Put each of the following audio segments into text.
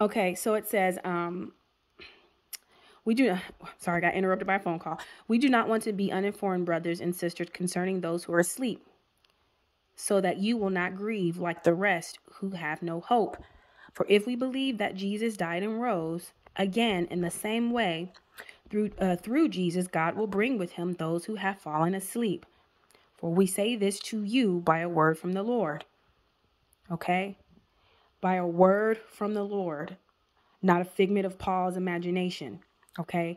Okay, so it says, sorry, I got interrupted by a phone call. We do not want to be uninformed, brothers and sisters, concerning those who are asleep, so that you will not grieve like the rest who have no hope. For if we believe that Jesus died and rose again in the same way, through Jesus, God will bring with him those who have fallen asleep. For we say this to you by a word from the Lord. Okay? By a word from the Lord, not a figment of Paul's imagination. Okay?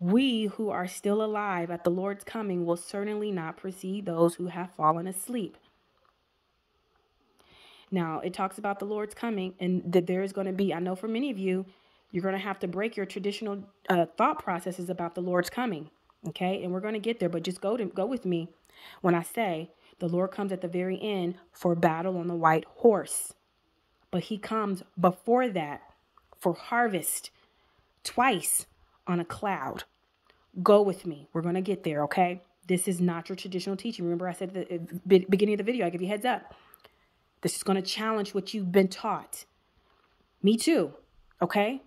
We who are still alive at the Lord's coming will certainly not precede those who have fallen asleep. Now, it talks about the Lord's coming and that there is going to be, I know for many of you, you're going to have to break your traditional thought processes about the Lord's coming. Okay, and we're going to get there, but just go with me when I say the Lord comes at the very end for battle on the white horse. But he comes before that for harvest twice on a cloud. Go with me. We're going to get there. Okay, this is not your traditional teaching. Remember, I said at the beginning of the video, I give you a heads up. This is going to challenge what you've been taught. Me too. Okay.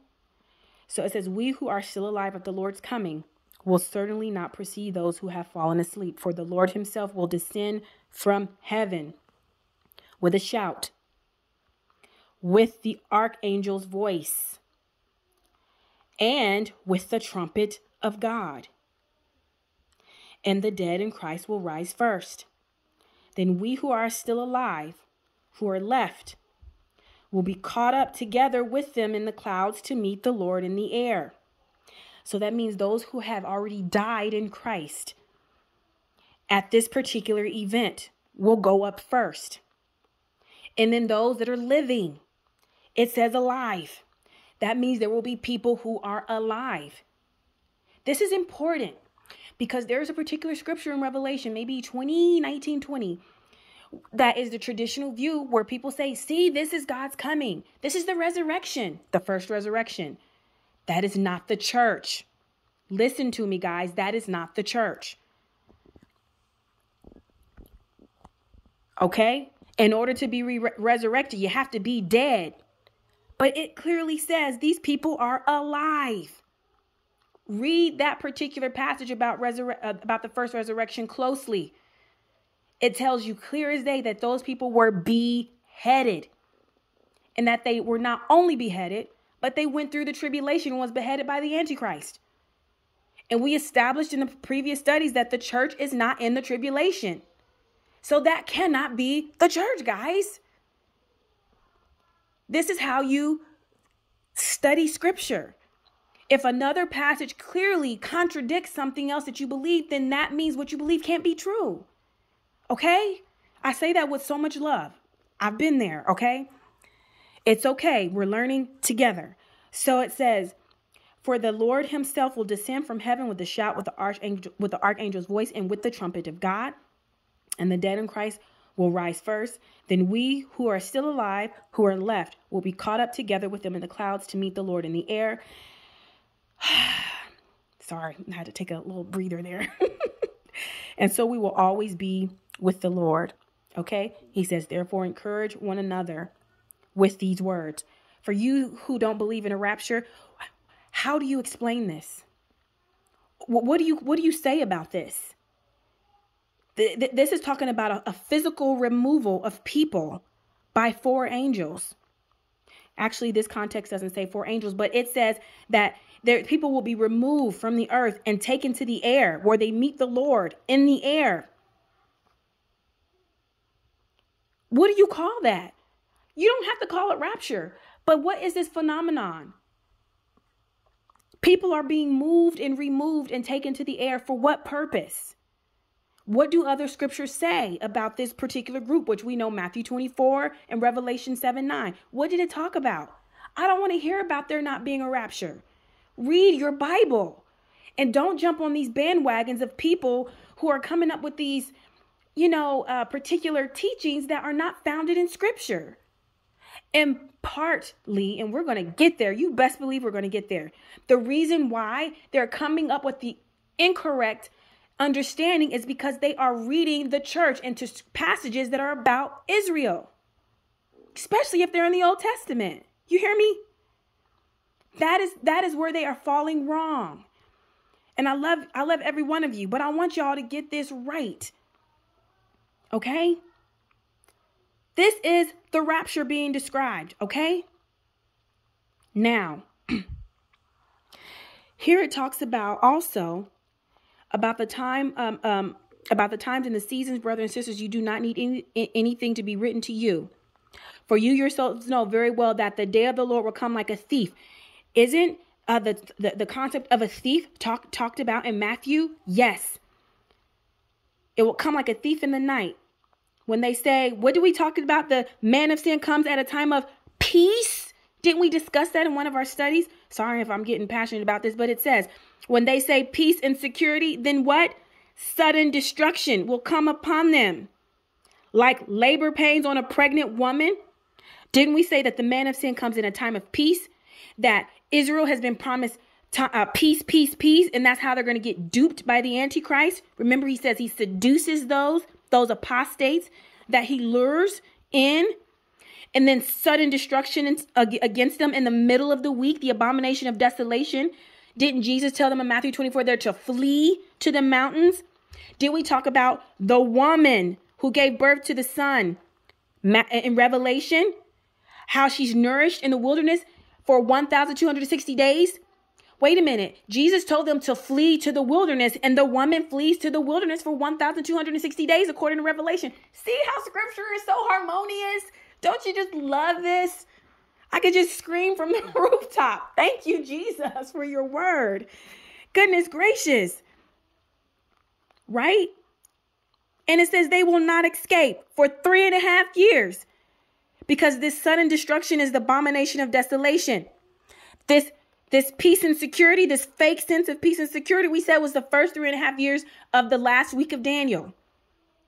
So it says, we who are still alive at the Lord's coming will certainly not precede those who have fallen asleep. For the Lord himself will descend from heaven with a shout, with the archangel's voice, and with the trumpet of God. And the dead in Christ will rise first. Then we who are still alive, who are left, will be caught up together with them in the clouds to meet the Lord in the air. So that means those who have already died in Christ at this particular event will go up first. And then those that are living, it says alive. That means there will be people who are alive. This is important because there's a particular scripture in Revelation, maybe 19:20, that is the traditional view where people say, see, this is God's coming. This is the resurrection, the first resurrection. That is not the church. Listen to me, guys. That is not the church. Okay? In order to be resurrected, you have to be dead. But it clearly says these people are alive. Read that particular passage about the first resurrection closely. It tells you clear as day that those people were beheaded and that they were not only beheaded, but they went through the tribulation and was beheaded by the Antichrist. And we established in the previous studies that the church is not in the tribulation. So that cannot be the church, guys. This is how you study scripture. If another passage clearly contradicts something else that you believe, then that means what you believe can't be true. Okay, I say that with so much love. I've been there. Okay, it's okay. We're learning together. So it says, for the Lord himself will descend from heaven with a shout, with the archangel's voice, and with the trumpet of God. And the dead in Christ will rise first. Then we who are still alive, who are left, will be caught up together with them in the clouds to meet the Lord in the air. Sorry, I had to take a little breather there. And so we will always be with the Lord. Okay, he says, therefore, encourage one another with these words. For you who don't believe in a rapture, how do you explain this? What do you say about this? This is talking about a physical removal of people by four angels. Actually, this context doesn't say four angels, but it says that there, people will be removed from the earth and taken to the air where they meet the Lord in the air. What do you call that? You don't have to call it rapture, but what is this phenomenon? People are being moved and removed and taken to the air for what purpose? What do other scriptures say about this particular group, which we know Matthew 24 and Revelation 7:9? What did it talk about? I don't want to hear about there not being a rapture. Read your Bible and don't jump on these bandwagons of people who are coming up with these, particular teachings that are not founded in scripture. And partly, and we're going to get there. You best believe we're going to get there. The reason why they're coming up with the incorrect understanding is because they are reading the church into passages that are about Israel, especially if they're in the Old Testament. You hear me? That is where they are falling wrong. And I love every one of you, but I want y'all to get this right. Okay? This is the rapture being described, okay? Now, here it talks about also about the time, about the times and the seasons, brothers and sisters. You do not need anything to be written to you, for you yourselves know very well that the day of the Lord will come like a thief. Isn't the concept of a thief talked about in Matthew? Yes, it will come like a thief in the night. When they say, what do we talk about? The man of sin comes at a time of peace. Didn't we discuss that in one of our studies? Sorry if I'm getting passionate about this, but it says, when they say peace and security, then what? Sudden destruction will come upon them, like labor pains on a pregnant woman. Didn't we say that the man of sin comes in a time of peace? That Israel has been promised peace, peace, peace, and that's how they're going to get duped by the Antichrist. Remember, he says he seduces those apostates that he lures in, and then sudden destruction against them in the middle of the week, the abomination of desolation. Didn't Jesus tell them in Matthew 24, they're to flee to the mountains? Did we talk about the woman who gave birth to the son in Revelation? How she's nourished in the wilderness for 1,260 days? Wait a minute. Jesus told them to flee to the wilderness, and the woman flees to the wilderness for 1,260 days, according to Revelation. See how scripture is so harmonious? Don't you just love this? I could just scream from the rooftop. Thank you, Jesus, for your word. Goodness gracious. Right? And it says they will not escape for 3.5 years, because this sudden destruction is the abomination of desolation. This peace and security, this fake sense of peace and security, we said was the first 3.5 years of the last week of Daniel.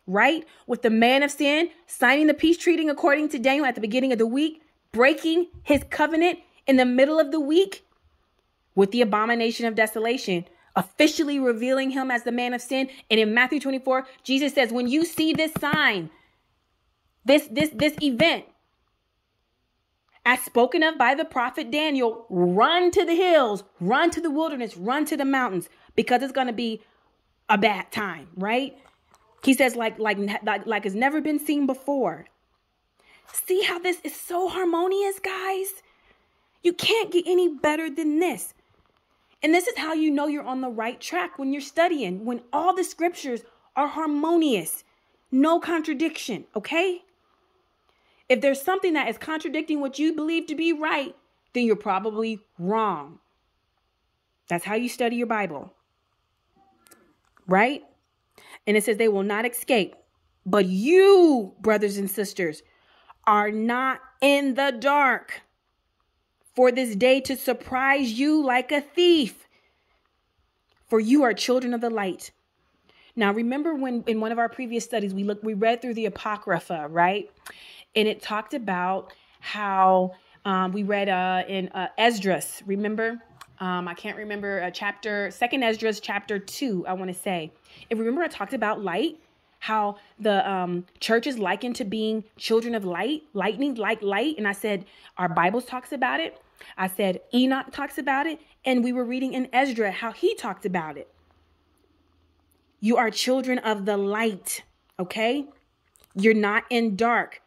Right? With the man of sin signing the peace treaty according to Daniel at the beginning of the week, breaking his covenant in the middle of the week with the abomination of desolation, officially revealing him as the man of sin. And in Matthew 24, Jesus says, when you see this sign, this event, as spoken of by the prophet Daniel, run to the hills, run to the wilderness, run to the mountains, because it's going to be a bad time, right? He says, like it's never been seen before. See how this is so harmonious, guys? You can't get any better than this. And this is how you know you're on the right track when you're studying, when all the scriptures are harmonious, no contradiction, okay? If there's something that is contradicting what you believe to be right, then you're probably wrong. That's how you study your Bible, right? And it says they will not escape. But you, brothers and sisters, are not in the dark for this day to surprise you like a thief, for you are children of the light. Now, remember when in one of our previous studies, we read through the Apocrypha, right? And it talked about how we read in Esdras, remember? I can't remember a chapter, 2nd Esdras, chapter 2, I want to say. And remember I talked about light, how the church is likened to being children of light, lightning, like light. And I said, our Bibles talks about it. I said, Enoch talks about it. And we were reading in Ezra how he talked about it. You are children of the light, okay? You're not in dark.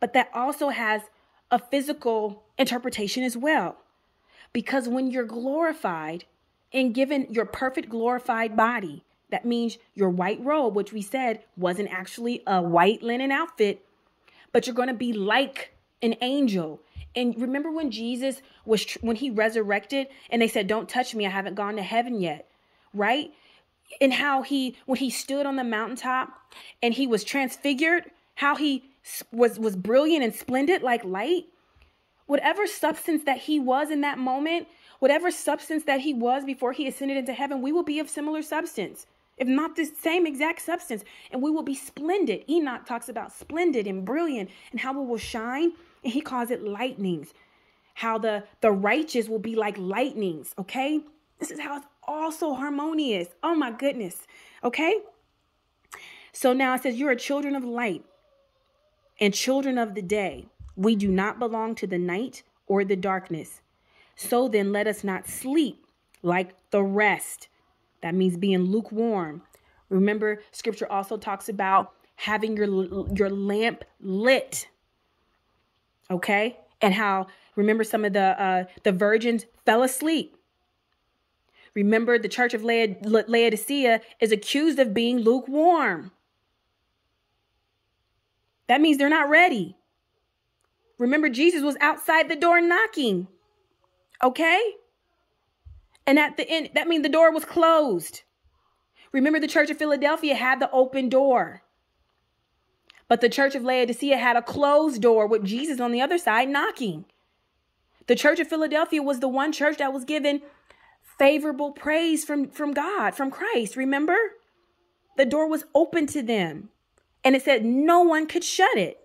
But that also has a physical interpretation as well. Because when you're glorified and given your perfect glorified body, that means your white robe, which we said wasn't actually a white linen outfit, but you're going to be like an angel. And remember when Jesus was, when he resurrected and they said, don't touch me, I haven't gone to heaven yet, right? And how when he stood on the mountaintop and he was transfigured, how he was brilliant and splendid like light, whatever substance that he was in that moment, whatever substance that he was before he ascended into heaven, we will be of similar substance, if not the same exact substance, and we will be splendid. Enoch talks about splendid and brilliant and how we will shine, and he calls it lightnings, how the righteous will be like lightnings, okay? This is how it's all so harmonious. Oh, my goodness, okay? So now it says, you are children of light and children of the day. We do not belong to the night or the darkness. So then let us not sleep like the rest. That means being lukewarm. Remember, scripture also talks about having your lamp lit. Okay? And how, remember, some of the virgins fell asleep. Remember, the church of Laodicea is accused of being lukewarm. That means they're not ready. Remember, Jesus was outside the door knocking. Okay? And at the end, that means the door was closed. Remember, the church of Philadelphia had the open door. But the church of Laodicea had a closed door with Jesus on the other side knocking. The church of Philadelphia was the one church that was given favorable praise from God, from Christ. Remember, the door was open to them and it said no one could shut it.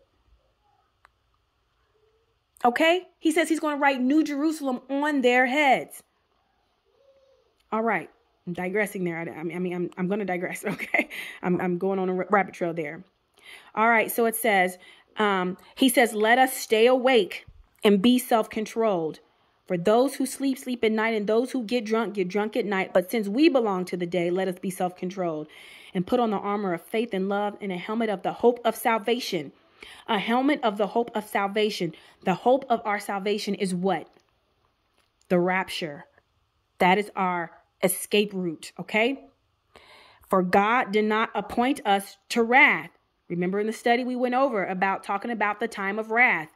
Okay, he says he's going to write New Jerusalem on their heads. All right, I'm digressing there. I'm going to digress. Okay, I'm going on a rabbit trail there. All right, so it says, he says, let us stay awake and be self-controlled. For those who sleep, sleep at night, and those who get drunk at night. But since we belong to the day, let us be self-controlled and put on the armor of faith and love and a helmet of the hope of salvation. A helmet of the hope of salvation. The hope of our salvation is what? The rapture. That is our escape route, okay? For God did not appoint us to wrath. Remember in the study we went over about talking about the time of wrath.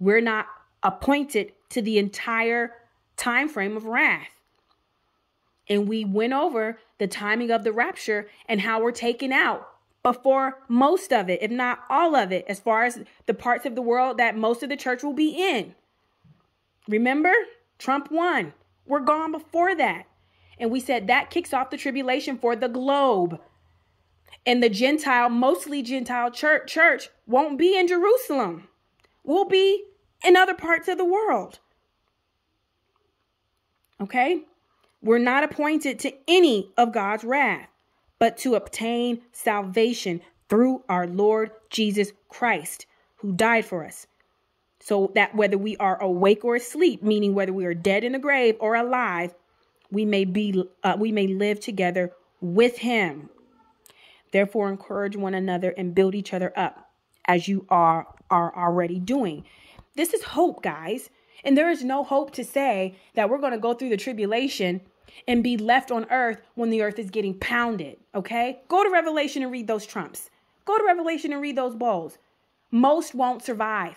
We're not appointed to the entire time frame of wrath. And we went over the timing of the rapture and how we're taken out before most of it, if not all of it, as far as the parts of the world that most of the church will be in. Remember, Trump won. We're gone before that. And we said that kicks off the tribulation for the globe. And the Gentile, mostly Gentile church won't be in Jerusalem. We'll be in other parts of the world. Okay? We're not appointed to any of God's wrath, but to obtain salvation through our Lord Jesus Christ, who died for us. So that whether we are awake or asleep, meaning whether we are dead in the grave or alive, we may live together with him. Therefore, encourage one another and build each other up as you are already doing. This is hope, guys. And there is no hope to say that we're going to go through the tribulation and be left on earth when the earth is getting pounded. Okay, go to Revelation and read those trumps. Go to Revelation and read those bowls. Most won't survive.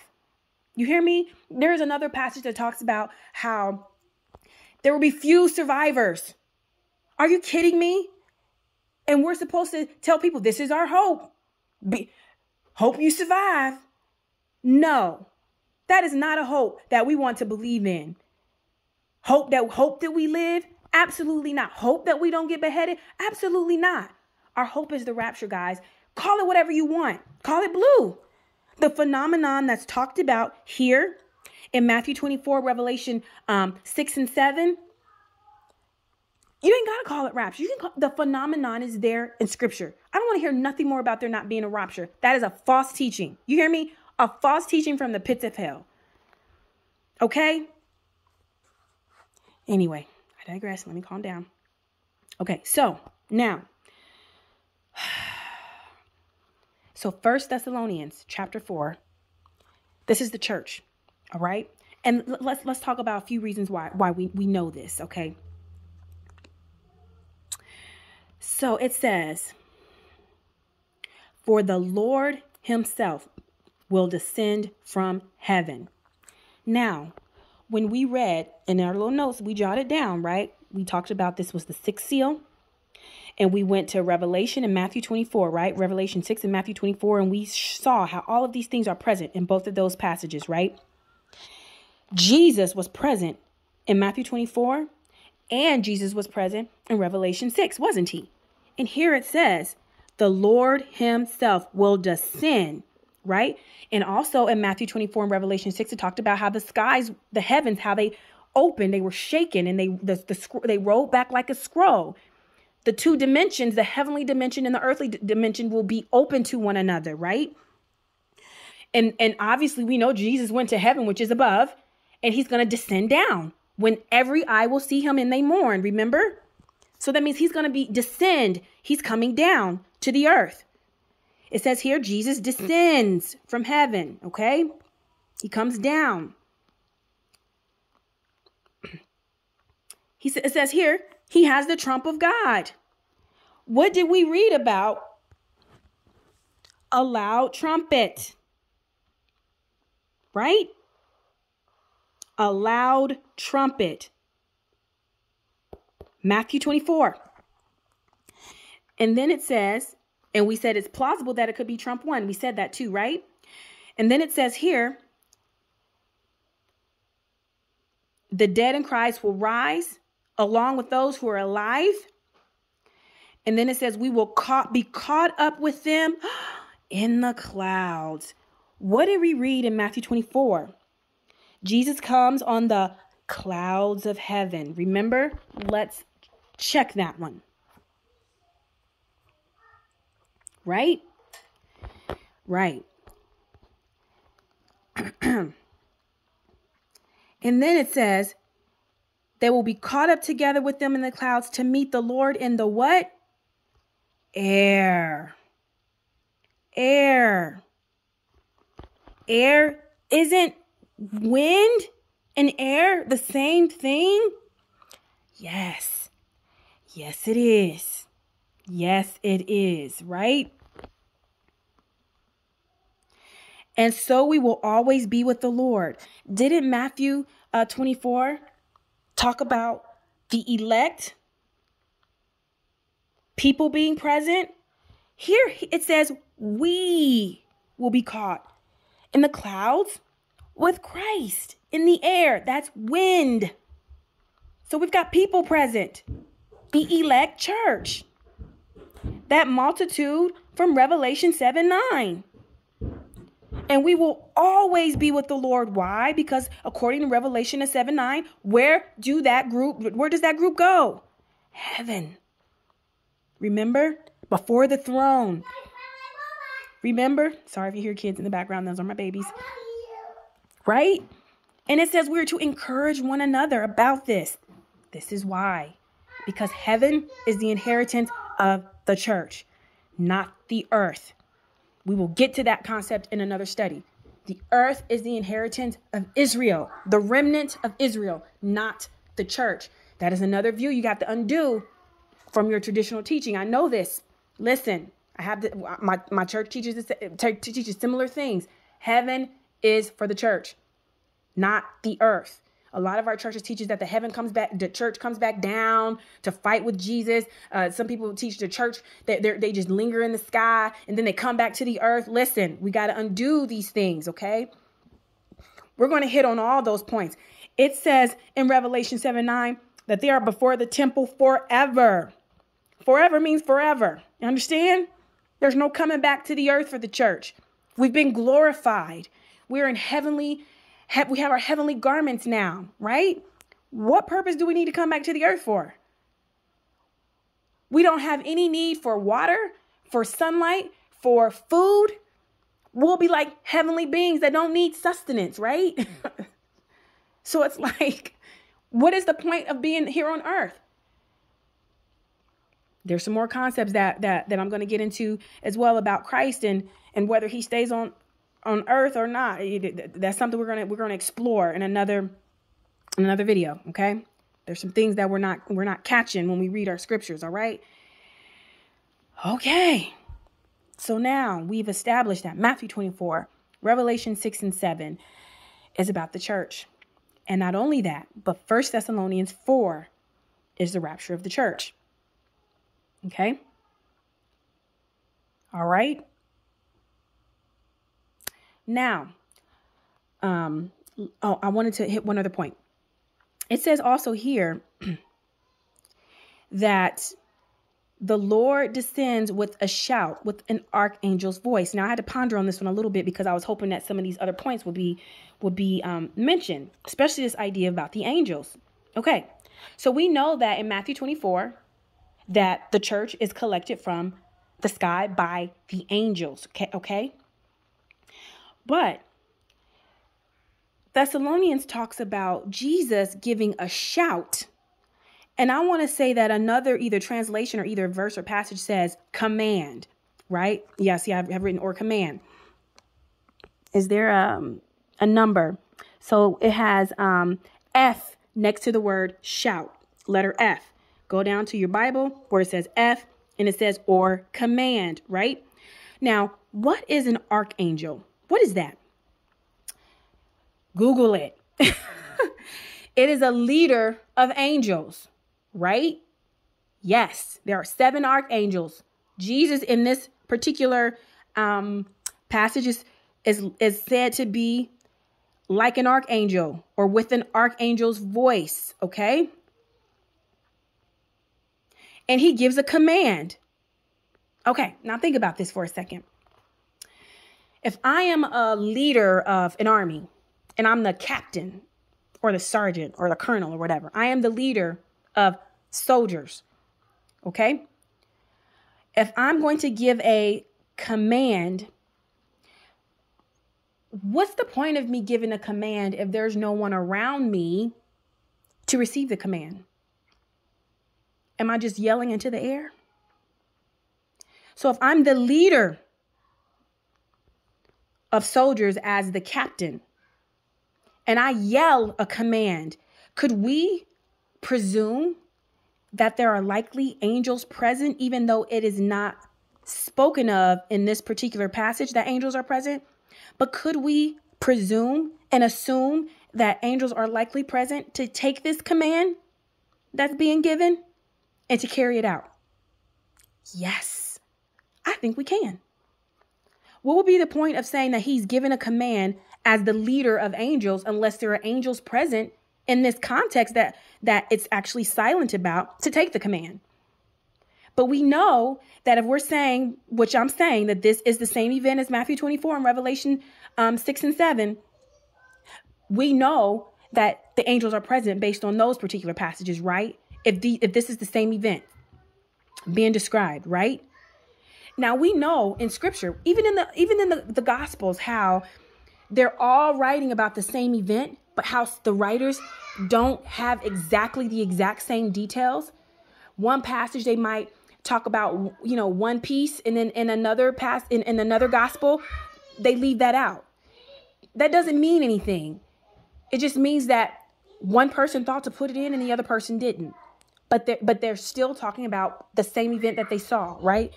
You hear me? There is another passage that talks about how there will be few survivors. Are you kidding me? And we're supposed to tell people this is our hope. Hope you survive. No, that is not a hope that we want to believe in. Hope that we live? Absolutely not. Hope that we don't get beheaded? Absolutely not. Our hope is the rapture, guys. Call it whatever you want. Call it blue. The phenomenon that's talked about here in Matthew 24, Revelation 6 and 7. You ain't got to call it rapture. The phenomenon is there in scripture. I don't want to hear nothing more about there not being a rapture. That is a false teaching. You hear me? A false teaching from the pits of hell. Okay? Anyway, I digress. Let me calm down. Okay, so now. So 1 Thessalonians chapter 4. This is the church. All right? And let's talk about a few reasons why we know this. Okay? So it says, for the Lord himself will descend from heaven. Now, when we read in our little notes, we jotted down, right? We talked about this was the sixth seal. And we went to Revelation and Matthew 24, right? Revelation 6 and Matthew 24. And we saw how all of these things are present in both of those passages, right? Jesus was present in Matthew 24. And Jesus was present in Revelation 6, wasn't he? And here it says, the Lord himself will descend, right? And also in Matthew 24 and Revelation 6, it talked about how the skies, the heavens, how they opened, they were shaken, and they rolled back like a scroll. The two dimensions, the heavenly dimension and the earthly dimension, will be open to one another, right? And obviously we know Jesus went to heaven, which is above, and he's going to descend down. when every eye will see him and they mourn, remember? So that means he's going to descend. He's coming down to the earth. It says here, Jesus descends from heaven, okay? He comes down. It says here, he has the trump of God. What did we read about? A loud trumpet, right? A loud trumpet. Matthew 24. And then it says, and we said it's plausible that it could be Trump 1. We said that too, right? And then it says here, the dead in Christ will rise along with those who are alive. And then it says we will be caught up with them in the clouds. What did we read in Matthew 24? Jesus comes on the clouds of heaven. Remember? Let's check that one. Right? Right. And then it says, they will be caught up together with them in the clouds to meet the Lord in the what? Air. Air. Air. Isn't wind and air the same thing? Yes. Yes, it is. Yes, it is, right? And so we will always be with the Lord. Didn't Matthew 24 talk about the elect? People being present? Here it says we will be caught in the clouds with Christ in the air. That's wind. So we've got people present. The elect church. That multitude from Revelation 7:9. And we will always be with the Lord. Why? Because according to Revelation 7:9, where does that group go? Heaven. Remember? Before the throne. Remember? Sorry if you hear kids in the background. Those are my babies. Right? And it says we're to encourage one another about this. This is why. Because heaven is the inheritance of the church, not the earth. We will get to that concept in another study. The earth is the inheritance of Israel, the remnant of Israel, not the church. That is another view you got to undo from your traditional teaching. I know this. Listen, I have my church teaches similar things. Heaven is for the church, not the earth. A lot of our churches teaches that the church comes back down to fight with Jesus. Some people teach the church that they just linger in the sky and then they come back to the earth. Listen, we got to undo these things, okay? We're going to hit on all those points. It says in Revelation 7:9 that they are before the temple forever. Forever means forever. You understand? There's no coming back to the earth for the church. We've been glorified. We're in heavenly We have our heavenly garments now, right? What purpose do we need to come back to the earth for? We don't have any need for water, for sunlight, for food. We'll be like heavenly beings that don't need sustenance, right? So it's like, what is the point of being here on earth? There's some more concepts that I'm going to get into as well about Christ and whether he stays on earth or not. That's something we're going to explore in another video. Okay. There's some things that we're not catching when we read our scriptures. All right. Okay. So now we've established that Matthew 24, Revelation 6 and 7 is about the church. And not only that, but 1 Thessalonians 4 is the rapture of the church. Okay. All right. Now, I wanted to hit one other point. It says also here that the Lord descends with a shout, with an archangel's voice. Now, I had to ponder on this one a little bit because I was hoping that some of these other points would be mentioned, especially this idea about the angels. Okay, so we know that in Matthew 24 that the church is collected from the sky by the angels. Okay. But Thessalonians talks about Jesus giving a shout. And I want to say that another either translation or either verse or passage says command, right? Yes, yeah, I've written or command. Is there a number? So it has F next to the word shout, letter F. Go down to your Bible where it says F and it says or command, right? Now, what is an archangel? What is that? Google it. It is a leader of angels, right? Yes, there are 7 archangels. Jesus in this particular passage is said to be like an archangel or with an archangel's voice, okay? And he gives a command. Okay, now think about this for a second. If I am a leader of an army, and I'm the captain or the sergeant or the colonel or whatever. I am the leader of soldiers. Okay. If I'm going to give a command, what's the point of me giving a command if there's no one around me to receive the command? Am I just yelling into the air? So if I'm the leader of soldiers as the captain, and I yell a command, could we presume that there are likely angels present, even though it is not spoken of in this particular passage that angels are present? But could we presume and assume that angels are likely present to take this command that's being given and to carry it out? Yes, I think we can. What would be the point of saying that he's given a command as the leader of angels, unless there are angels present in this context that it's actually silent about to take the command? But we know that if we're saying, which I'm saying, that this is the same event as Matthew 24 and Revelation 6 and 7, we know that the angels are present based on those particular passages, right? If this is the same event being described, right? Now we know in Scripture, even in the Gospels, how they're all writing about the same event, but how the writers don't have exactly the exact same details. One passage they might talk about, you know, one piece, and then in another gospel, they leave that out. That doesn't mean anything. It just means that one person thought to put it in and the other person didn't. But they're still talking about the same event that they saw, right?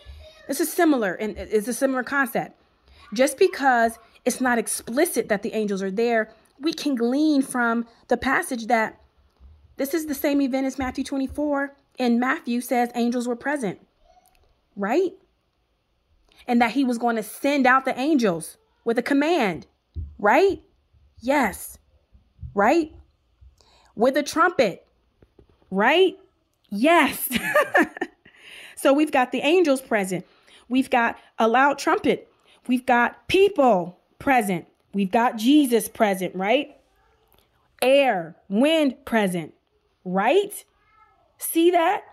This is similar, and it's a similar concept. Just because it's not explicit that the angels are there, we can glean from the passage that this is the same event as Matthew 24, and Matthew says angels were present, right? And that he was going to send out the angels with a command, right? Yes, right? With a trumpet, right? Yes. So we've got the angels present. We've got a loud trumpet. We've got people present. We've got Jesus present, right? Air, wind present, right? See that?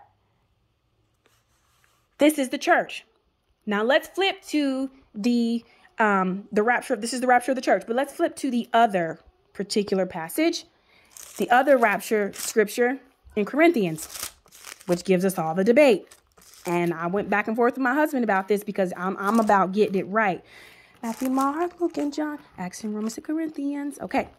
This is the church. Now let's flip to the rapture. This is the rapture of the church, but let's flip to the other particular passage, the other rapture scripture in Corinthians, which gives us all the debate. And I went back and forth with my husband about this because I'm about getting it right. Matthew, Mark, Luke, and John. Acts and Romans and Corinthians. Okay.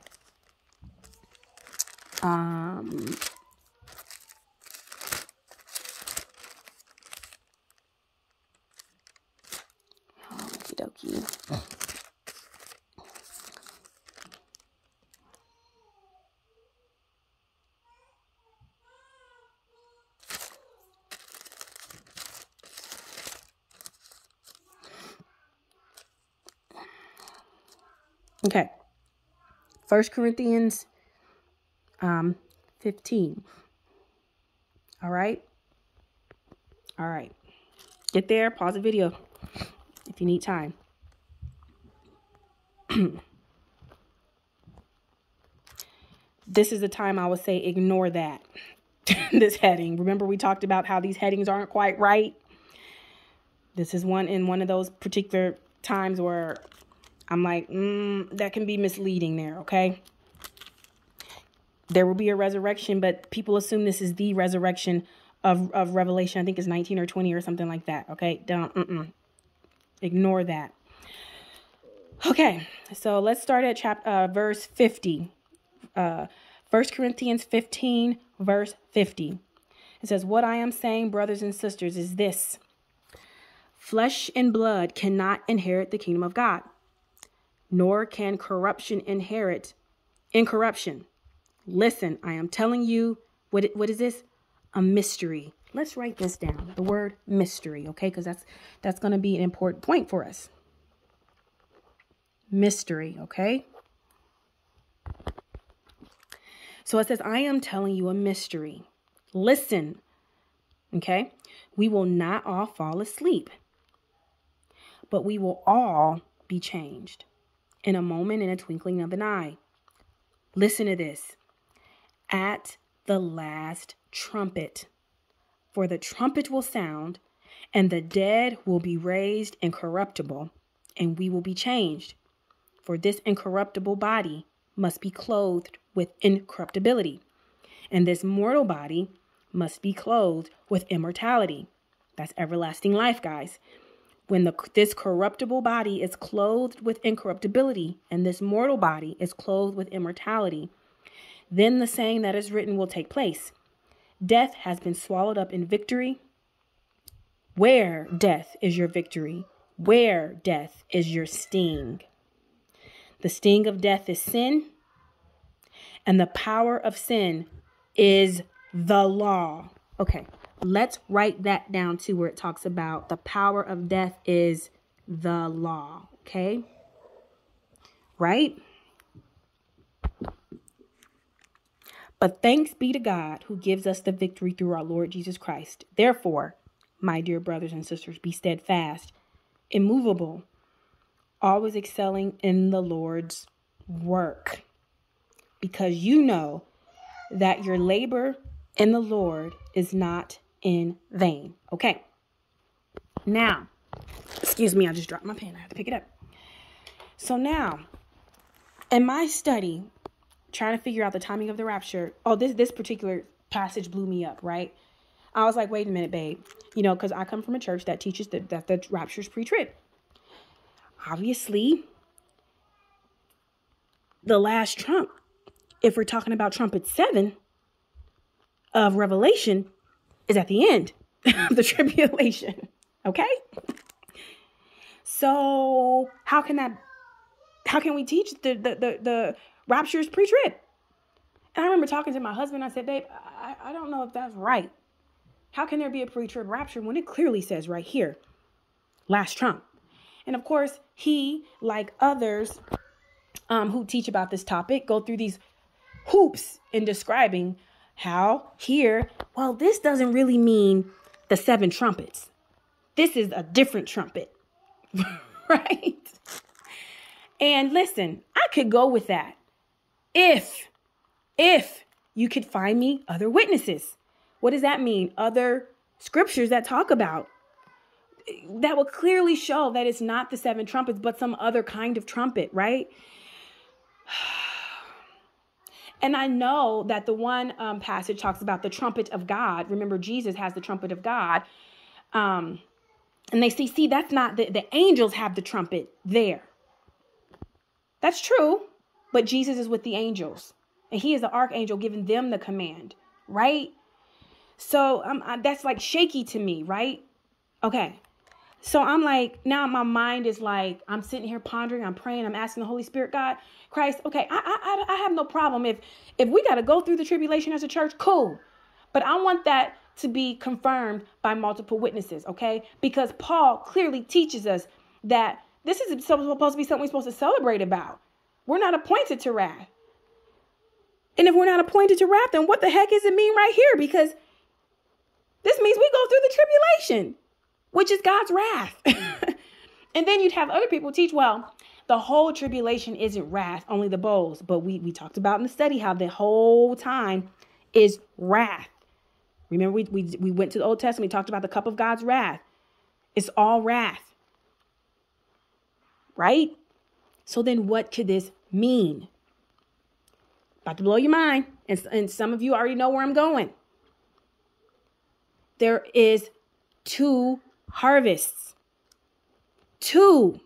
Okie dokie. Okay, 1 Corinthians 15. All right. Get there, pause the video if you need time. This is the time I would say ignore that, this heading. Remember we talked about how these headings aren't quite right? This is one of those particular times where I'm like, that can be misleading there, okay? there will be a resurrection, but people assume this is the resurrection of Revelation. I think it's 19 or 20 or something like that. Okay, don't ignore that. Okay, so let's start at verse 50. 1 Corinthians 15, verse 50. It says, "What I am saying, brothers and sisters, is this. Flesh and blood cannot inherit the kingdom of God, nor can corruption inherit incorruption. Listen, I am telling you, what is this? A mystery." Let's write this down, the word mystery, okay? Because that's going to be an important point for us. Mystery, okay? So it says, I am telling you a mystery. Listen, okay? We will not all fall asleep, but we will all be changed in a moment, in a twinkling of an eye. Listen to this. At the last trumpet, for the trumpet will sound, and the dead will be raised incorruptible, and we will be changed. For this incorruptible body must be clothed with incorruptibility, and this mortal body must be clothed with immortality. That's everlasting life, guys. When this corruptible body is clothed with incorruptibility, and this mortal body is clothed with immortality, then the saying that is written will take place. Death has been swallowed up in victory. Where, death, is your victory? Where, death, is your sting? The sting of death is sin, and the power of sin is the law. Okay, let's write that down too, where it talks about the power of death is the law. Okay, right? But thanks be to God who gives us the victory through our Lord Jesus Christ. Therefore, my dear brothers and sisters, be steadfast, immovable, always excelling in the Lord's work, because you know that your labor in the Lord is not in vain. Okay. Now, excuse me, I just dropped my pen. I have to pick it up. So now, in my study, trying to figure out the timing of the rapture, oh, this particular passage blew me up, right? I was like, wait a minute, babe. You know, because I come from a church that teaches that the rapture is pre-trib. Obviously, the last trump, if we're talking about trumpet 7 of Revelation, is at the end of the tribulation. Okay? So how can we teach the rapture is pre-trib? And I remember talking to my husband. I said, babe, I don't know if that's right. How can there be a pre-trib rapture when it clearly says right here, last trump? And of course, he, like others who teach about this topic, go through these hoops in describing how here, well, this doesn't really mean the 7 trumpets. This is a different trumpet, right? And listen, I could go with that if you could find me other witnesses. What does that mean? Other scriptures that talk about that will clearly show that it's not the 7 trumpets, but some other kind of trumpet, right? And I know that the one passage talks about the trumpet of God. Remember, Jesus has the trumpet of God. And they see, that's not the angels have the trumpet there. That's true. But Jesus is with the angels, and he is the archangel giving them the command, right? So that's like shaky to me, right? Okay. So I'm like, now my mind is like, I'm sitting here pondering, I'm praying, I'm asking the Holy Spirit, God, Christ, okay, I have no problem. If we got to go through the tribulation as a church, cool. But I want that to be confirmed by multiple witnesses, okay? Because Paul clearly teaches us that this is supposed to be something we're supposed to celebrate about. We're not appointed to wrath. And if we're not appointed to wrath, then what the heck does it mean right here? Because this means we go through the tribulation, which is God's wrath. And then you'd have other people teach, well, the whole tribulation isn't wrath, only the bowls. But we talked about in the study how the whole time is wrath. Remember, we went to the Old Testament, we talked about the cup of God's wrath. It's all wrath, right? So then what could this mean? About to blow your mind. And some of you already know where I'm going. There is 2 harvests. 2.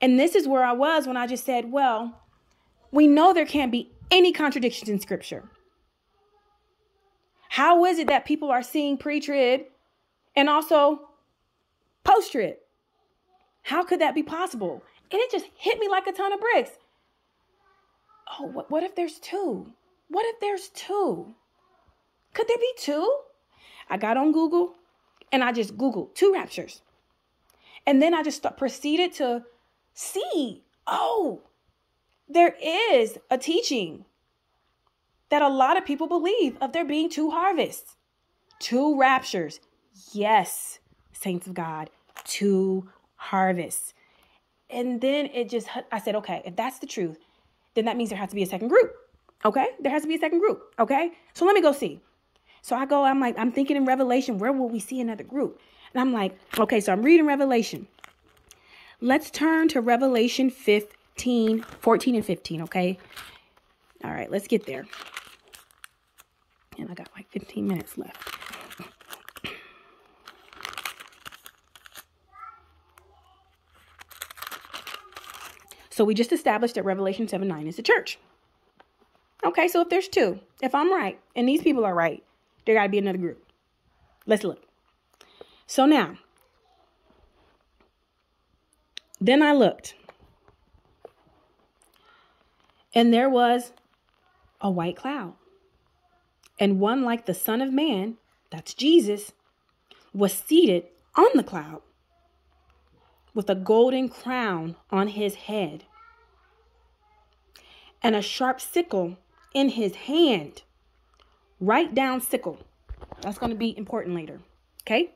And this is where I was when I just said, well, we know there can't be any contradictions in Scripture. How is it that people are seeing pre-trib and also post-trib? How could that be possible? And it just hit me like a ton of bricks. Oh, what if there's 2? What if there's 2? Could there be 2? I got on Google and I just Googled 2 raptures. And then I just proceeded to see, oh, there is a teaching that a lot of people believe of there being 2 harvests. 2 raptures. Yes, saints of God, 2 harvests. And then it just, I said, okay, if that's the truth, then that means there has to be a second group. Okay. There has to be a second group. Okay. So let me go see. So I go, I'm like, I'm thinking in Revelation, where will we see another group? And I'm like, okay, so I'm reading Revelation. Let's turn to Revelation 15, 14 and 15. Okay. All right, let's get there. And I got like 15 minutes left. So we just established that Revelation 7:9 is the church. Okay, so if there's 2, if I'm right, and these people are right, there got to be another group. Let's look. So now, then I looked, and there was a white cloud, and one like the Son of Man, that's Jesus, was seated on the cloud, with a golden crown on his head and a sharp sickle in his hand. Write down sickle. That's going to be important later. Okay?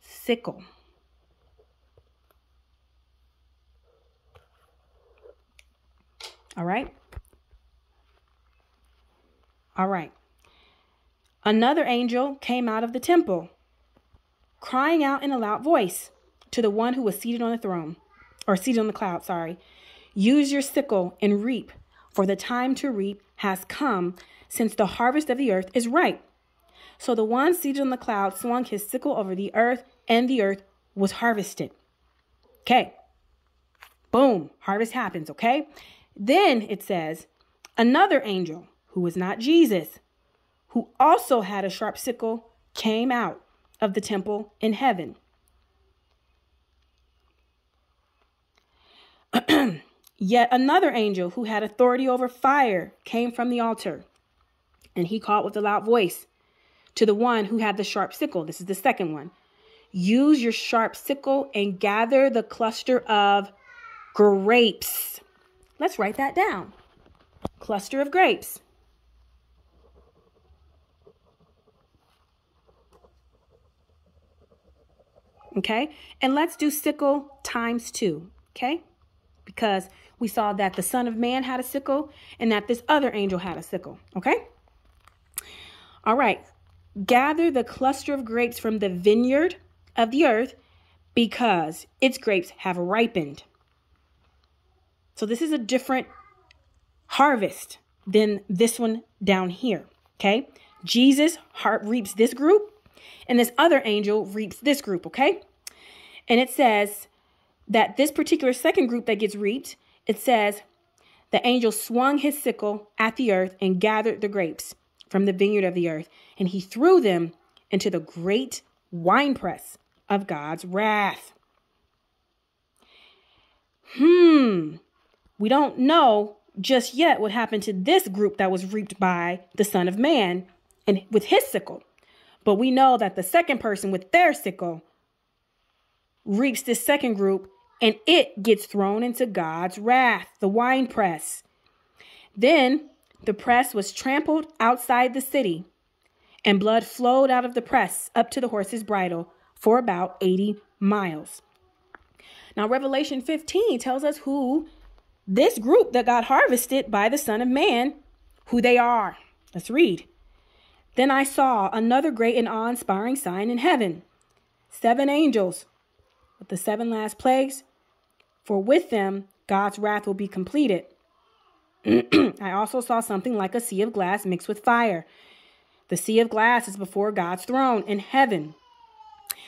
Sickle. All right? All right. Another angel came out of the temple, crying out in a loud voice to the one who was seated on the throne, or seated on the cloud, sorry. Use your sickle and reap, for the time to reap has come, since the harvest of the earth is ripe. So the one seated on the cloud swung his sickle over the earth, and the earth was harvested. Okay. Boom. Harvest happens, okay? Then it says, another angel, who was not Jesus, who also had a sharp sickle, came out of the temple in heaven. Yet another angel who had authority over fire came from the altar, and he called with a loud voice to the one who had the sharp sickle. This is the second one. Use your sharp sickle and gather the cluster of grapes. Let's write that down. Cluster of grapes. Okay. And let's do sickle times 2. Okay. Because we saw that the Son of Man had a sickle and that this other angel had a sickle. Okay. All right. Gather the cluster of grapes from the vineyard of the earth, because its grapes have ripened. So this is a different harvest than this one down here. Okay. Jesus reaps this group, and this other angel reaps this group. Okay. And it says that this particular second group that gets reaped, it says, the angel swung his sickle at the earth and gathered the grapes from the vineyard of the earth, and he threw them into the great winepress of God's wrath. We don't know just yet what happened to this group that was reaped by the Son of Man and with his sickle. But we know that the second person with their sickle reaps this second group, and it gets thrown into God's wrath, the wine press. Then the press was trampled outside the city, and blood flowed out of the press up to the horse's bridle for about 80 miles. Now, Revelation 15 tells us who this group that got harvested by the Son of Man, who they are. Let's read. Then I saw another great and awe-inspiring sign in heaven. 7 angels. With the 7 last plagues, for with them God's wrath will be completed. I also saw something like a sea of glass mixed with fire. The sea of glass is before God's throne in heaven.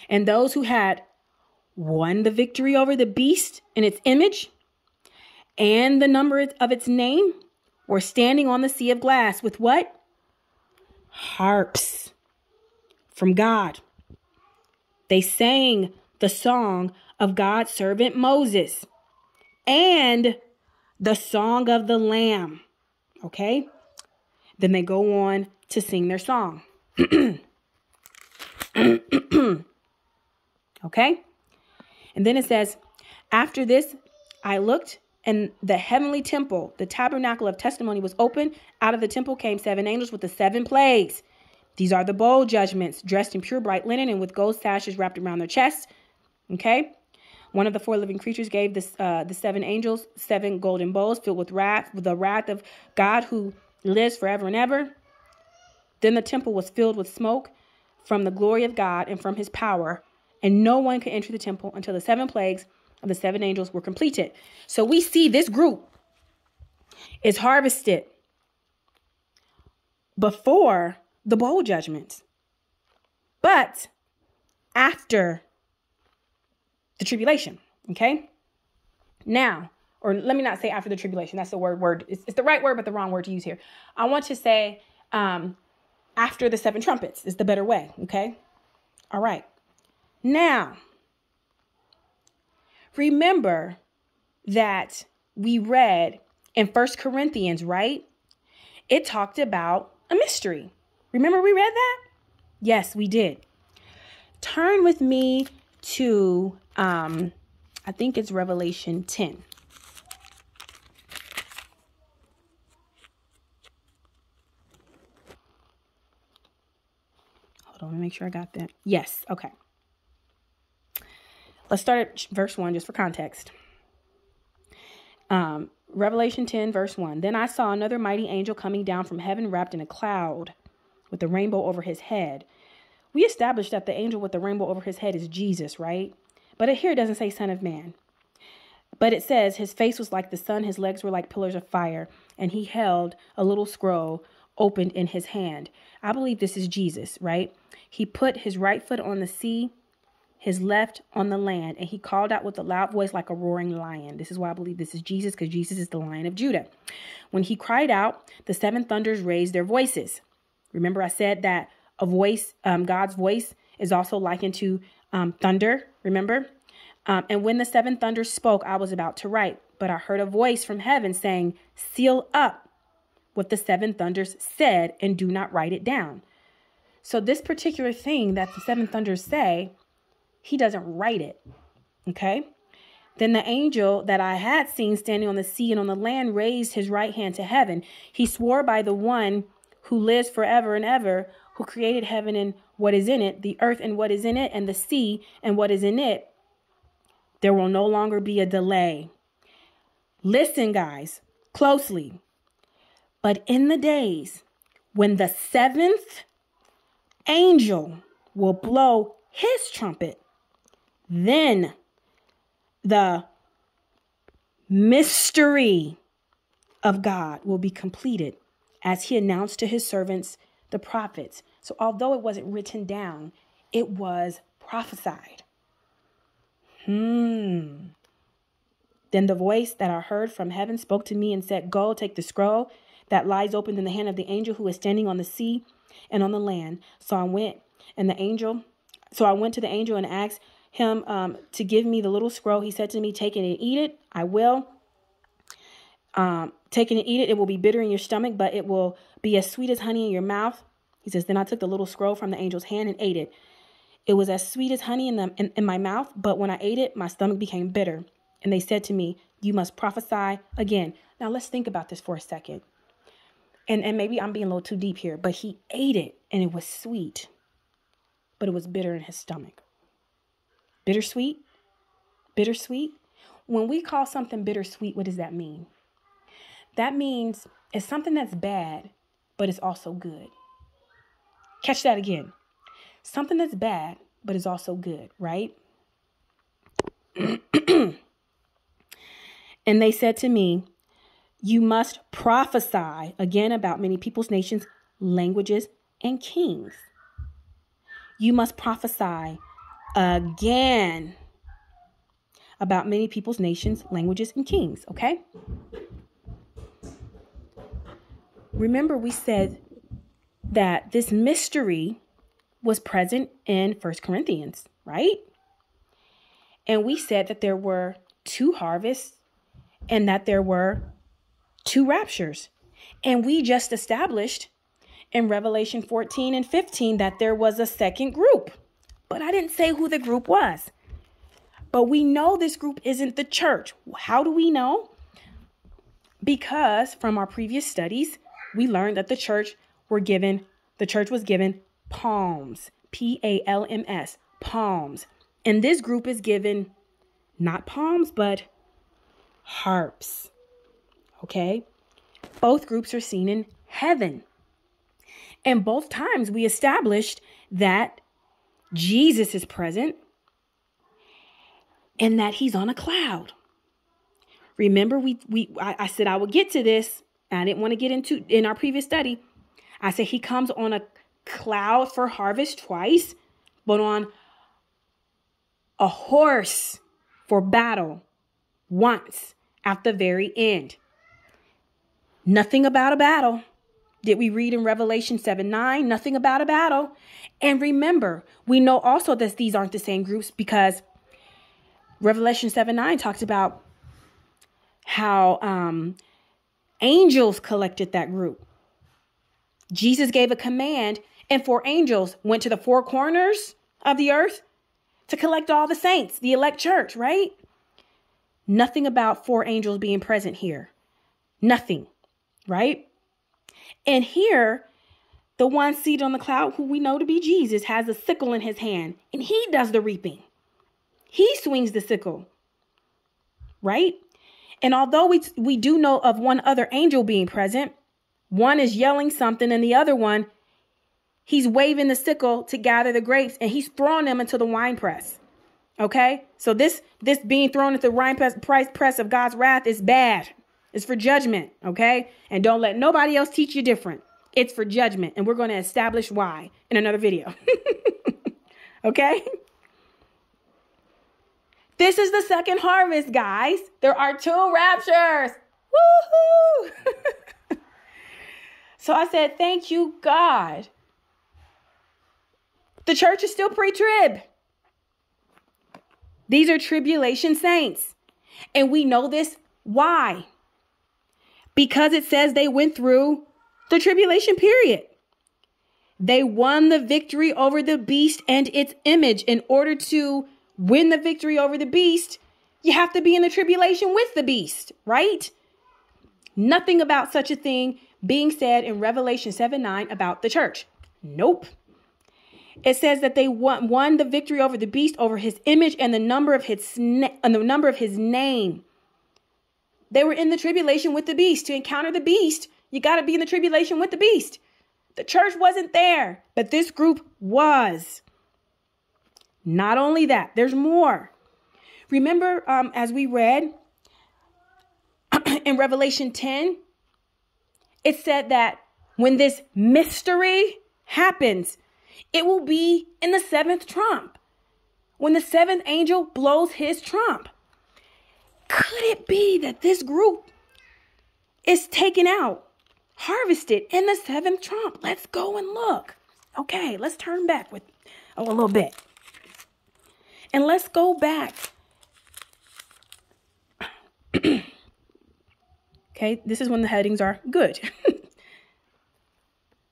And those who had won the victory over the beast and its image and the number of its name were standing on the sea of glass with what? Harps from God. They sang the song of God's servant Moses and the song of the Lamb. Okay? Then they go on to sing their song. Okay? And then it says, after this, I looked, and the heavenly temple, the tabernacle of testimony, was open. Out of the temple came 7 angels with the 7 plagues. These are the bold judgments, dressed in pure bright linen and with gold sashes wrapped around their chests. Okay? One of the 4 living creatures gave the 7 angels 7 golden bowls filled with wrath, with the wrath of God who lives forever and ever. Then the temple was filled with smoke from the glory of God and from his power, and no one could enter the temple until the 7 plagues of the 7 angels were completed. So we see this group is harvested before the bowl judgment, but after the tribulation. Okay? Now, or let me not say after the tribulation. That's the word. It's the right word, but the wrong word to use here. I want to say after the 7 trumpets is the better way. Okay? All right. Now, remember that we read in 1 Corinthians, right? It talked about a mystery. Remember we read that? Yes, we did. Turn with me to, I think it's Revelation 10. Hold on, let me make sure I got that. Yes, okay. Let's start at verse 1 just for context. Revelation 10, verse 1. Then I saw another mighty angel coming down from heaven wrapped in a cloud with a rainbow over his head. We established that the angel with the rainbow over his head is Jesus, right? But here it doesn't say Son of Man. But it says his face was like the sun, his legs were like pillars of fire, and he held a little scroll opened in his hand. I believe this is Jesus, right? He put his right foot on the sea, his left on the land, and he called out with a loud voice like a roaring lion. This is why I believe this is Jesus, because Jesus is the Lion of Judah. When he cried out, the 7 thunders raised their voices. Remember I said that a voice, God's voice is also likened to thunder, remember? And when the 7 thunders spoke, I was about to write, but I heard a voice from heaven saying, seal up what the 7 thunders said and do not write it down. So this particular thing that the 7 thunders say, he doesn't write it. Okay. Then the angel that I had seen standing on the sea and on the land raised his right hand to heaven. He swore by the one who lives forever and ever, who created heaven and what is in it, the earth and what is in it, and the sea and what is in it. There will no longer be a delay. Listen, guys, closely. But in the days when the 7th angel will blow his trumpet, then the mystery of God will be completed as he announced to his servants, the prophets. So although it wasn't written down, it was prophesied. Then the voice that I heard from heaven spoke to me and said, go take the scroll that lies opened in the hand of the angel who is standing on the sea and on the land. So I went to the angel and asked him to give me the little scroll. He said to me, take it and eat it. I will. Take it and eat it. It will be bitter in your stomach, but it will be as sweet as honey in your mouth. He says, then I took the little scroll from the angel's hand and ate it. It was as sweet as honey in my mouth, but when I ate it, my stomach became bitter. And they said to me, you must prophesy again. Now let's think about this for a second. And maybe I'm being a little too deep here, but he ate it and it was sweet, but it was bitter in his stomach. Bittersweet? Bittersweet? When we call something bittersweet, what does that mean? That means it's something that's bad, but it's also good. Catch that again. Something that's bad, but is also good, right? And they said to me, You must prophesy, again, about many peoples, nations, languages, and kings. You must prophesy again about many peoples, nations, languages, and kings, okay? Remember, we said that this mystery was present in 1 Corinthians, right? And we said that there were two harvests and that there were two raptures. And we just established in Revelation 14 and 15 that there was a second group. But I didn't say who the group was. But we know this group isn't the church. How do we know? Because from our previous studies, we learned that the church was given palms, P-A-L-M-S, palms. And this group is given not palms, but harps. Okay? Both groups are seen in heaven. And both times we established that Jesus is present and that he's on a cloud. Remember, I said I would get to this. I didn't want to get into in our previous study. I said he comes on a cloud for harvest twice, but on a horse for battle once at the very end. Nothing about a battle. Did we read in Revelation 7:9? Nothing about a battle. And remember, we know also that these aren't the same groups because Revelation 7:9 talks about how angels collected that group. Jesus gave a command, and four angels went to the four corners of the earth to collect all the saints, the elect church, right? Nothing about four angels being present here. Nothing, right? And here, the one seated on the cloud, who we know to be Jesus, has a sickle in his hand, and he does the reaping. He swings the sickle, right? And although we do know of one other angel being present, one is yelling something and the other one, he's waving the sickle to gather the grapes and he's throwing them into the wine press. Okay? So this being thrown into the wine press of God's wrath is bad. It's for judgment. Okay? And don't let nobody else teach you different. It's for judgment. And we're going to establish why in another video. Okay? This is the second harvest, guys. There are two raptures. Woohoo! So I said, thank you, God. The church is still pre-trib. These are tribulation saints. And we know this. Why? Because it says they went through the tribulation period. They won the victory over the beast and its image. In order to win the victory over the beast, you have to be in the tribulation with the beast, right? Nothing about such a thing being said in Revelation 7:9 about the church. Nope. It says that they won the victory over the beast, over his image, and the number of his name. They were in the tribulation with the beast. To encounter the beast, you got to be in the tribulation with the beast. The church wasn't there, but this group was. Not only that, there's more. Remember, as we read in Revelation 10, it said that when this mystery happens, it will be in the seventh trump, when the seventh angel blows his trump. Could it be that this group is taken out, harvested in the seventh trump? Let's go and look. Okay, let's turn back a little bit. And let's go back. Okay, this is when the headings are good.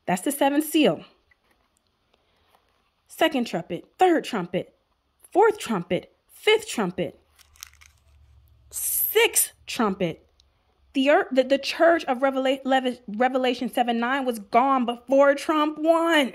That's the seventh seal. Second trumpet, third trumpet, fourth trumpet, fifth trumpet, sixth trumpet. The church of Revelation 7:9 was gone before Trump 1.